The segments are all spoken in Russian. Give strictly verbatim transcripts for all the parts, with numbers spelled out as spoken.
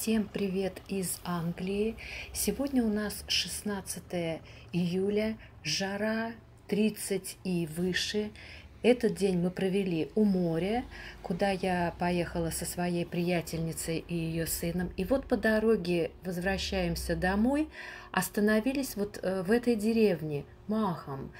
Всем привет из Англии! Сегодня у нас шестнадцатое июля, жара тридцать и выше. Этот день мы провели у моря, куда я поехала со своей приятельницей и ее сыном. И вот по дороге возвращаемся домой, остановились вот в этой деревне Марtham.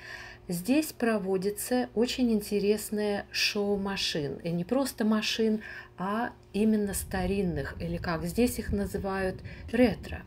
Здесь проводится очень интересное шоу машин. И не просто машин, а именно старинных, или как здесь их называют, ретро.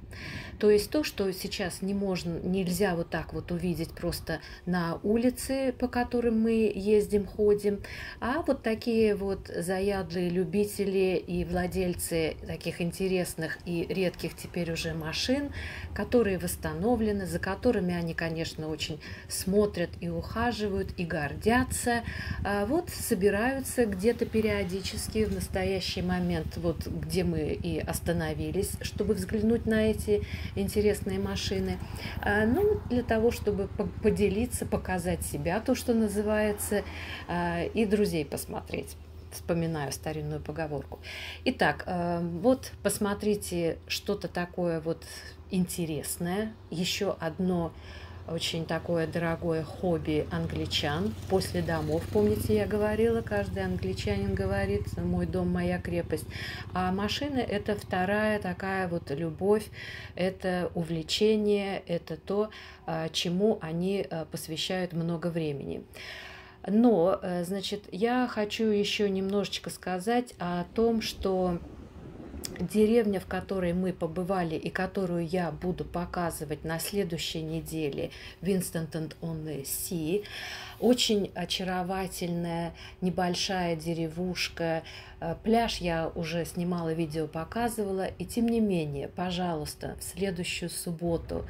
То есть то, что сейчас не можно, нельзя вот так вот увидеть просто на улице, по которым мы ездим, ходим. А вот такие вот заядлые любители и владельцы таких интересных и редких теперь уже машин, которые восстановлены, за которыми они, конечно, очень смотрят и ухаживают, и гордятся. А вот собираются где-то периодически в настоящий момент, вот где мы и остановились, чтобы взглянуть на эти интересные машины. А, ну, для того, чтобы поделиться, показать себя, то, что называется, а, и друзей посмотреть. Вспоминаю старинную поговорку. Итак, а, вот посмотрите что-то такое вот интересное. Еще одно очень такое дорогое хобби англичан после домов. Помните, я говорила, каждый англичанин говорит: мой дом, моя крепость. А машины — это вторая такая вот любовь, это увлечение, это то, чему они посвящают много времени. Но, значит, я хочу еще немножечко сказать о том, что деревня, в которой мы побывали и которую я буду показывать на следующей неделе, Instant on the Sea, очень очаровательная небольшая деревушка. Пляж я уже снимала видео, показывала. И тем не менее, пожалуйста, в следующую субботу,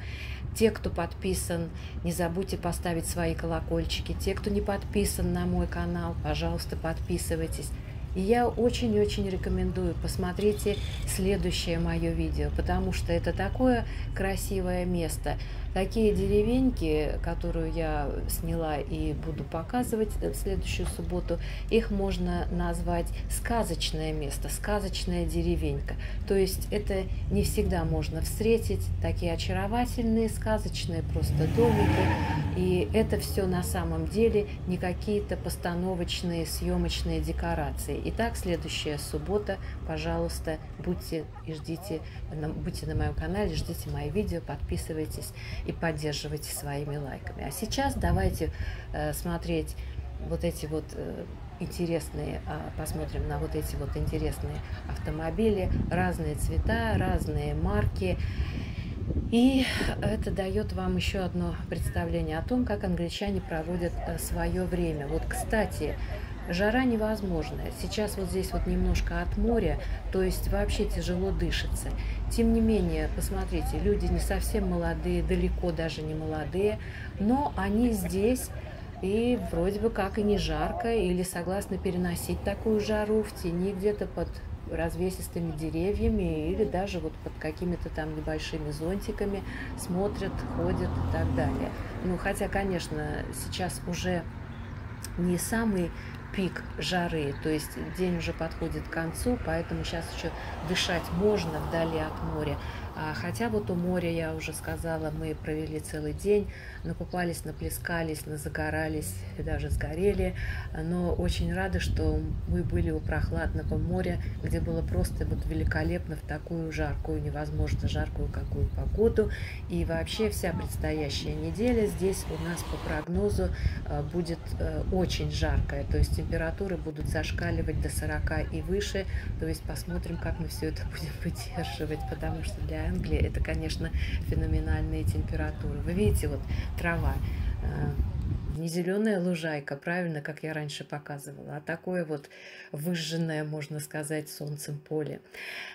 те, кто подписан, не забудьте поставить свои колокольчики. Те, кто не подписан на мой канал, пожалуйста, подписывайтесь. И я очень-очень рекомендую, посмотрите следующее мое видео, потому что это такое красивое место. Такие деревеньки, которую я сняла и буду показывать в следующую субботу, их можно назвать сказочное место, сказочная деревенька. То есть это не всегда можно встретить, такие очаровательные, сказочные просто домики. И это все на самом деле не какие-то постановочные, съемочные декорации. Итак, следующая суббота, пожалуйста, будьте и ждите, будьте на моем канале, ждите мои видео, подписывайтесь и поддерживайте своими лайками. А сейчас давайте э, смотреть вот эти вот э, интересные, э, посмотрим на вот эти вот интересные автомобили, разные цвета, разные марки. И это дает вам еще одно представление о том, как англичане проводят э, свое время. Вот, кстати, жара невозможная. Сейчас вот здесь вот немножко от моря, то есть вообще тяжело дышится. Тем не менее, посмотрите, люди не совсем молодые, далеко даже не молодые, но они здесь и вроде бы как и не жарко, или согласны переносить такую жару в тени где-то под развесистыми деревьями или даже вот под какими-то там небольшими зонтиками, смотрят, ходят и так далее. Ну, хотя, конечно, сейчас уже не самый пик жары, то есть день уже подходит к концу, поэтому сейчас еще дышать можно вдали от моря. Хотя вот у моря, я уже сказала, мы провели целый день, накупались, наплескались, назагорались, даже сгорели. Но очень рады, что мы были у прохладного моря, где было просто вот великолепно в такую жаркую, невозможно жаркую какую погоду. И вообще вся предстоящая неделя здесь у нас по прогнозу будет очень жаркая. То есть температуры будут зашкаливать до сорока и выше. То есть посмотрим, как мы все это будем выдерживать, потому что для Англии это, конечно, феноменальные температуры. Вы видите, вот трава, не зеленая лужайка, правильно, как я раньше показывала, а такое вот выжженное, можно сказать, солнцем поле.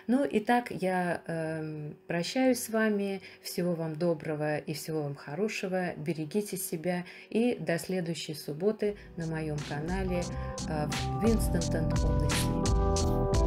Ну и так я э, прощаюсь с вами. Всего вам доброго и всего вам хорошего. Берегите себя и до следующей субботы на моем канале э, Instant on the Sea.